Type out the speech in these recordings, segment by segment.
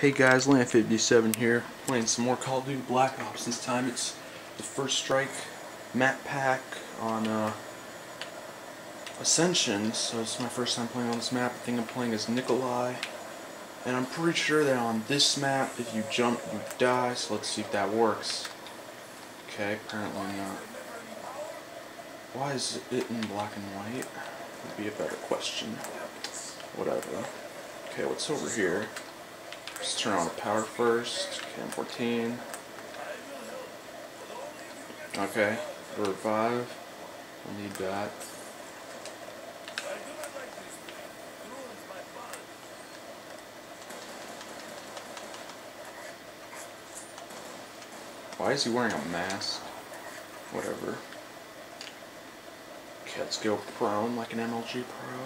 Hey guys, lanied57 here, playing some more Call of Duty Black Ops. This time it's the First Strike map pack on Ascension, so it's my first time playing on this map. I think I'm playing as Nikolai, and I'm pretty sure that on this map, if you jump, you die, so let's see if that works. Okay, apparently not. Why is it in black and white? Would be a better question. Whatever. Okay, what's over here? Let's turn on the power first. Okay, 14. Okay, revive. I need that. Why is he wearing a mask? Whatever. Okay, let's go prone like an MLG pro.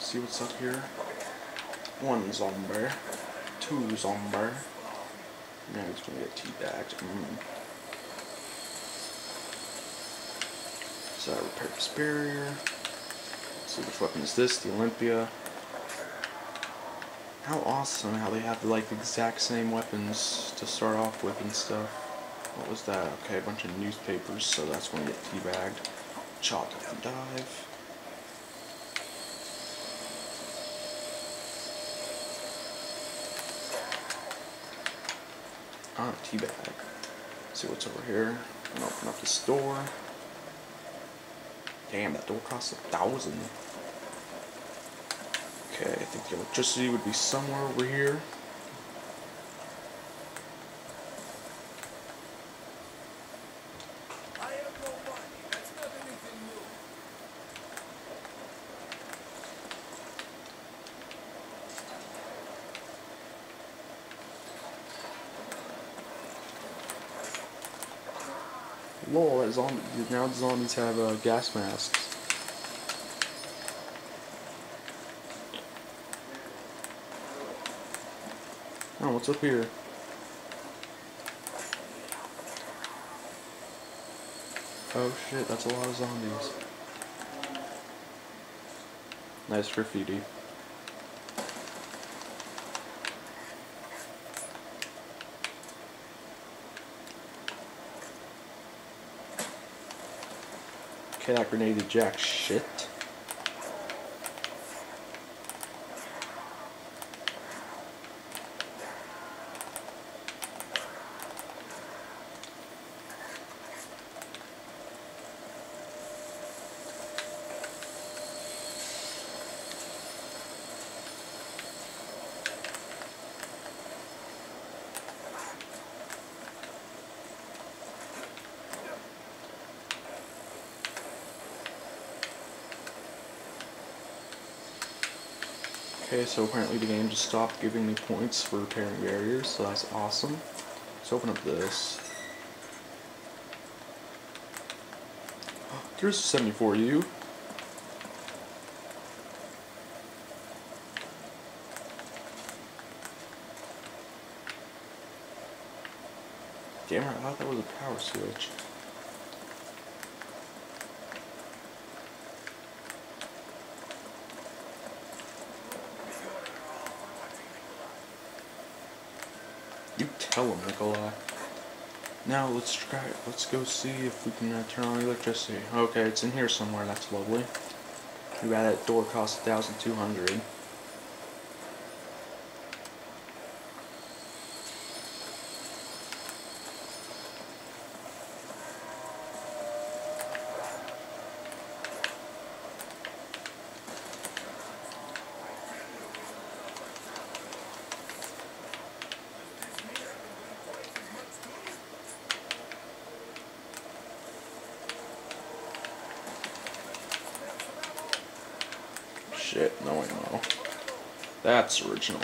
See what's up here. One zombie. Two zombie. Man, it's gonna get teabagged. So I repair this barrier. Let's see, which weapon is this? The Olympia. How awesome how they have like the exact same weapons to start off with and stuff. What was that? Okay, a bunch of newspapers, so that's gonna get teabagged. Chopped up and dive. Ah, teabag. Let's see what's over here. I'm gonna open up this door. Damn, that door costs 1,000. Okay, I think the electricity would be somewhere over here. Lol, now the zombies have gas masks. Oh, what's up here? Oh shit, that's a lot of zombies. Nice graffiti. Okay, that grenade did jack shit. Okay, so apparently the game just stopped giving me points for repairing barriers, so that's awesome. Let's open up this. There's a 74U. Damn it, I thought that was a power switch. You tell him, Nikolai. Now let's try it. Let's go see if we can turn on the electricity. Okay, it's in here somewhere. That's lovely. Too bad that door costs 1,200. Shit, no ammo. That's original.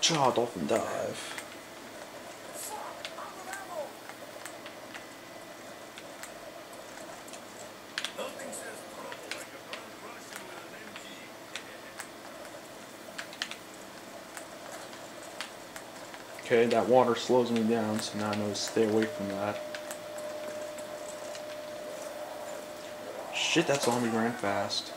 Cha, Dolphin Dive. Okay, that water slows me down, so now I know to stay away from that. Shit, that zombie ran fast.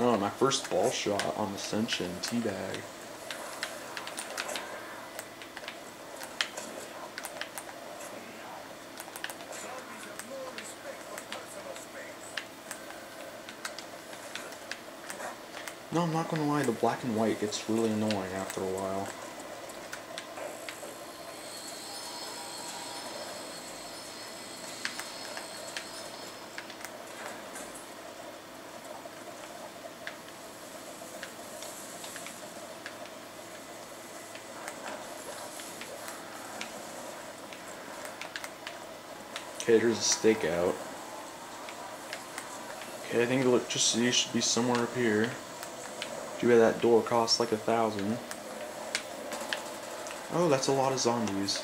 Oh, my first ball shot on Ascension, teabag. No, I'm not gonna lie, the black and white gets really annoying after a while. Okay, here's a stakeout. Okay, I think electricity should be somewhere up here. Too bad that door costs like 1,000. Oh, that's a lot of zombies.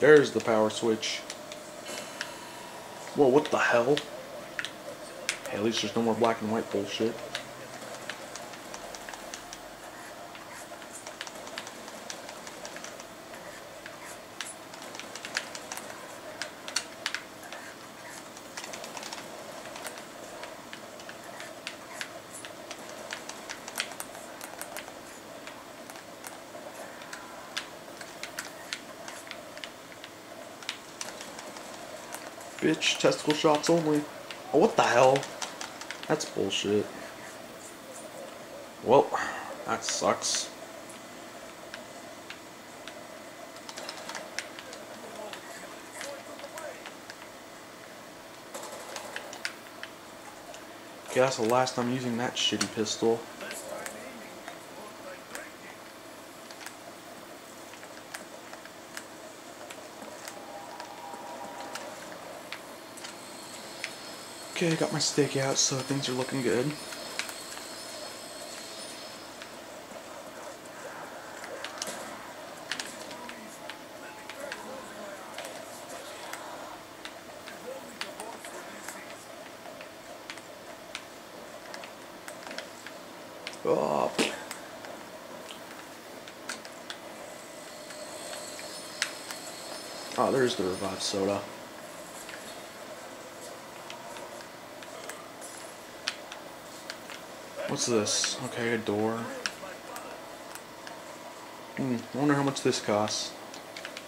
There's the power switch. Whoa, what the hell? Hey, at least there's no more black and white bullshit. Bitch, testicle shots only. Oh, what the hell? That's bullshit. Well, that sucks. Okay, that's the last time using that shitty pistol. Okay, I got my stake out, so things are looking good. Oh. Oh, there's the revived soda. What's this? Okay, a door. I wonder how much this costs.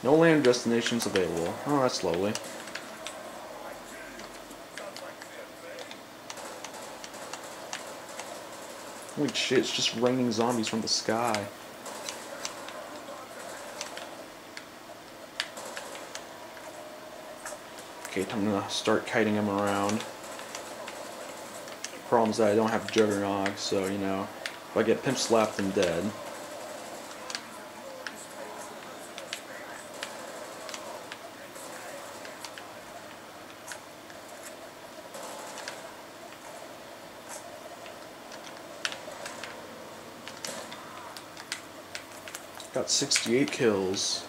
No land destinations available. Oh, that's lovely. Holy shit, it's just raining zombies from the sky. Okay, I'm gonna start kiting them around. Problem is that I don't have Juggernog, so you know, if I get pimp slapped, I'm dead. Got 68 kills.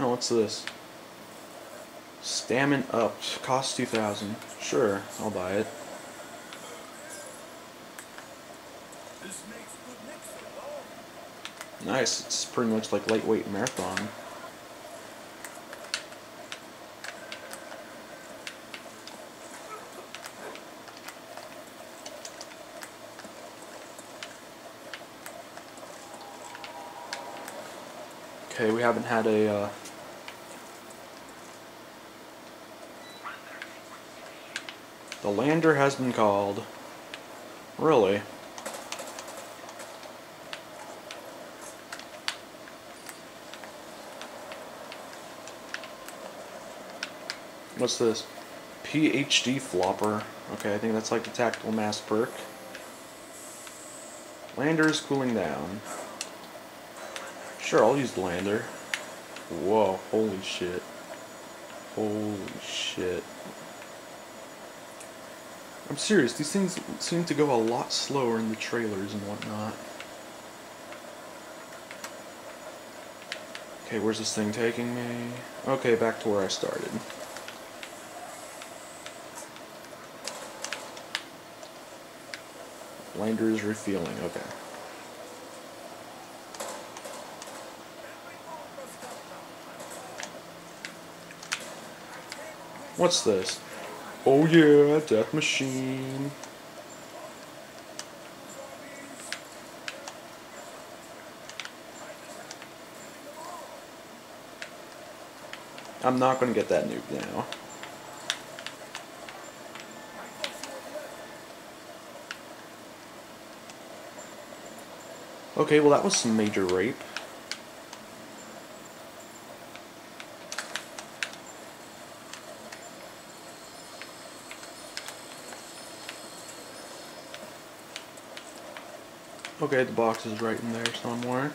Oh, what's this? Stamina Up. Costs 2,000. Sure, I'll buy it. Nice, it's pretty much like lightweight marathon. Okay, we haven't had a the lander has been called. Really? What's this? PhD Flopper. Okay, I think that's like the tactical mass perk. Lander is cooling down. Sure, I'll use the lander. Whoa, holy shit. Holy shit. I'm serious, these things seem to go a lot slower in the trailers and whatnot. Okay, where's this thing taking me? Okay, back to where I started. Lander is refueling, okay. What's this? Oh yeah, death machine. I'm not gonna get that nuke now. Okay, well that was some major rape. Okay, the box is right in there somewhere.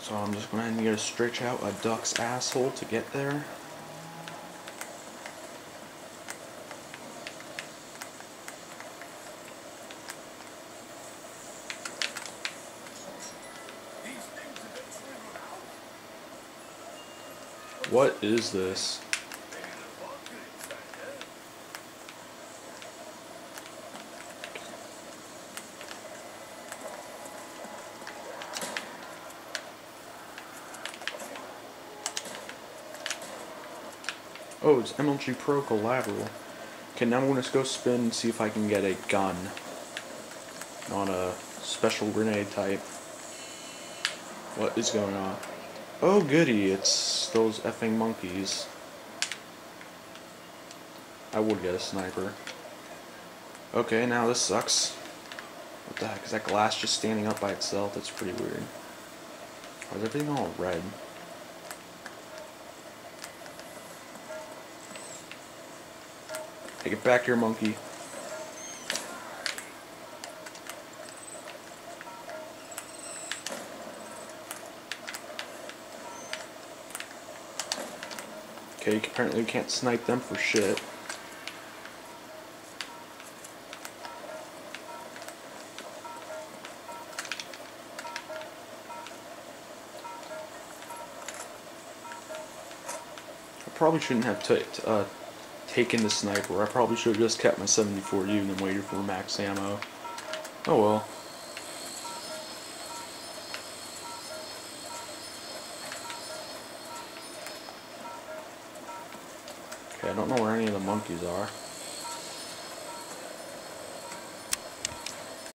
So I'm just going to need to stretch out a duck's asshole to get there. What is this? Oh, it's MLG Pro Collateral. Okay, now I'm going to go spin and see if I can get a gun on a special grenade type. What is going on? Oh, goody, it's those effing monkeys. I would get a sniper. Okay, now this sucks. What the heck? Is that glass just standing up by itself? That's pretty weird. Why is everything all red? Hey, get back here, monkey. Okay, apparently you can't snipe them for shit. I probably shouldn't have taken the sniper. I probably should have just kept my 74U and then waited for max ammo. Oh well. I don't know where any of the monkeys are.